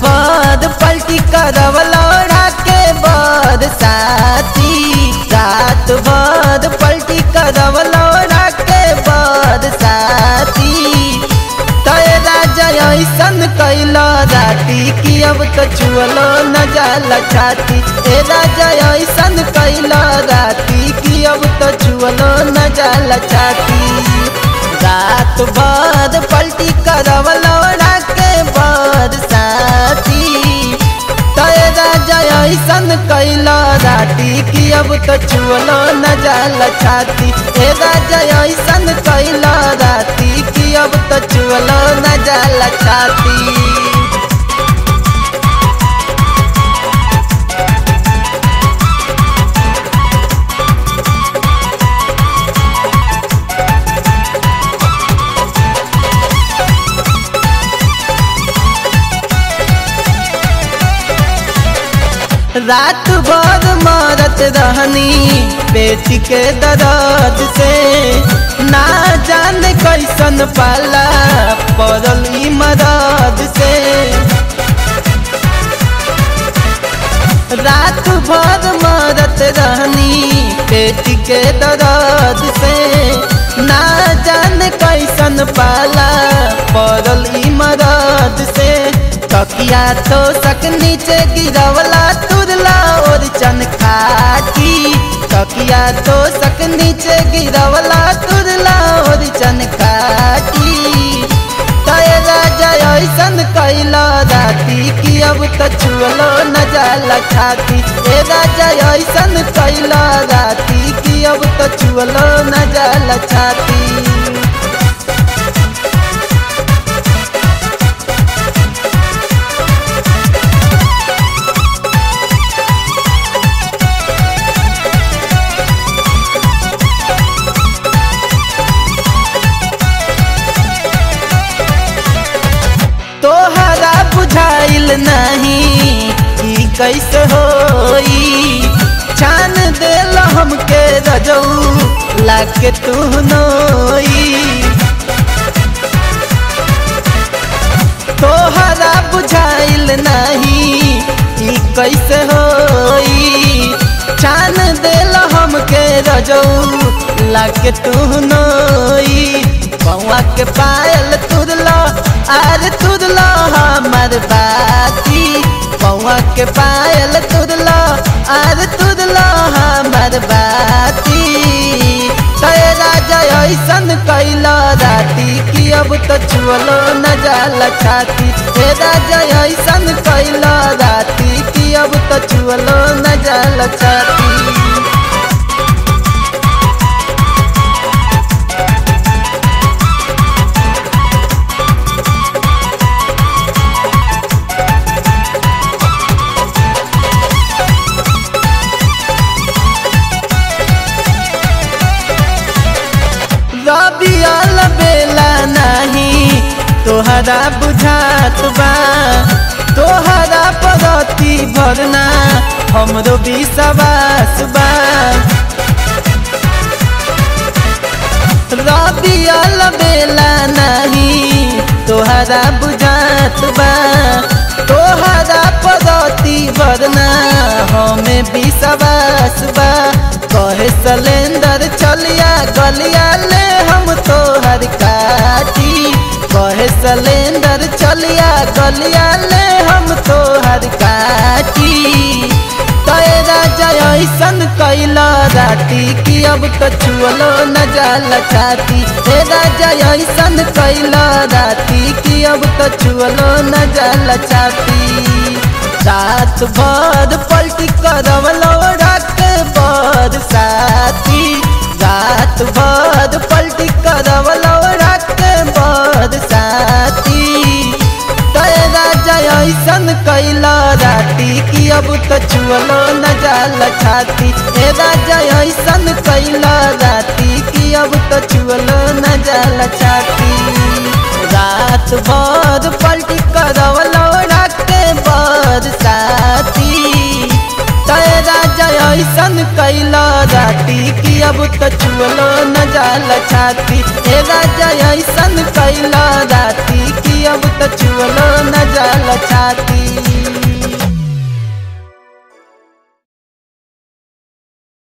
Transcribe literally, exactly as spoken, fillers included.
साथ बाद पलटी करवलौरा के बाद साथी साथ बाद पलटी करवलौरा के बाद साथी तय राजा ऐसन कैला राती कि अब तो छुअलो न जाला छाती। ए राजा ऐसन कैला राती कि अब तो छुअलो न जाला छाती। रात बाद पलटी करवलौरा के बाद साथी तय राजा ऐसन कैला राती कि अब तो छुअलो न जाला छाती। ए राजा ऐसन कैला राती कि अब तो छुअलो न जाला छाती। रात भर मारत रहनी पेट के दर्द से ना जाने कैसन पाला पड़ली मदद से। रात भर मारत रहनी पेट के दर्द से ना जाने कैसन पाला पड़ली मदद से। तकिया तो सक नीचे गिरवला तुरला और चन खाकी। तकिया तो सक नीचे गिरवला तुरला और चन खाकी। तय राजा ऐसन कैला राती कि अब तो छुअलो न जाला छाती। ए राजा ऐसन कैला राती कि अब तो छुअलो न जाला छाती। बुझाइल नहीं कि कैसे होई छान देल हमके रजौ लाके तू नोई। तोहरा बुझाइल नहीं कि कैसे होई छान देल हमके रजौ लाके तू नोई। बौआ के पायल तुरला आर तुरला हमार बाती। बौआ के पायल तुरला आर तुरला हमार बाती। तय राजा ऐसन कैला राती कि अब तो छुअलो न जाला छाती। हे राजा ऐसन कैला राती कि अब तो छुअलो न जाला छाती। तोहरा बुझात बा तोहरा पड़ती भरना हमरो विश्वास बा। रबियल बेला नहीं तोहरा बुझात बा तोहरा पड़ती भरना हमें विश्वास बा। कहे शैलेंद्र चलिया गलिया ले हम तोहर काटी। कहे शैलेंद्र चलिया गलिया ले हम तोहर काटी। तय राजा ऐसन कैला राती कि अब तो छुअलो न जाला छाती। हे राजा ऐसन कैला राती कि अब तो छुअलो न जाला छाती। रात भर पलटी करवलौरा के बाद साथी। रात भर पलटी करवलौरा के बाद साथी तय राजा ऐसन कैला राती कि अब तो छुअलो न जाला छाती। ए राजा ऐसन कैला राती कि अब तो छुअलो न जाला छाती। रात भर पलटी करवलौरा के बाद साथी तय राजा ऐसन कैला राती कि अब त छुअलो न जाला छाती। हे राजा ऐसन कैला राती कि अब त छुअलो न जाला छाती।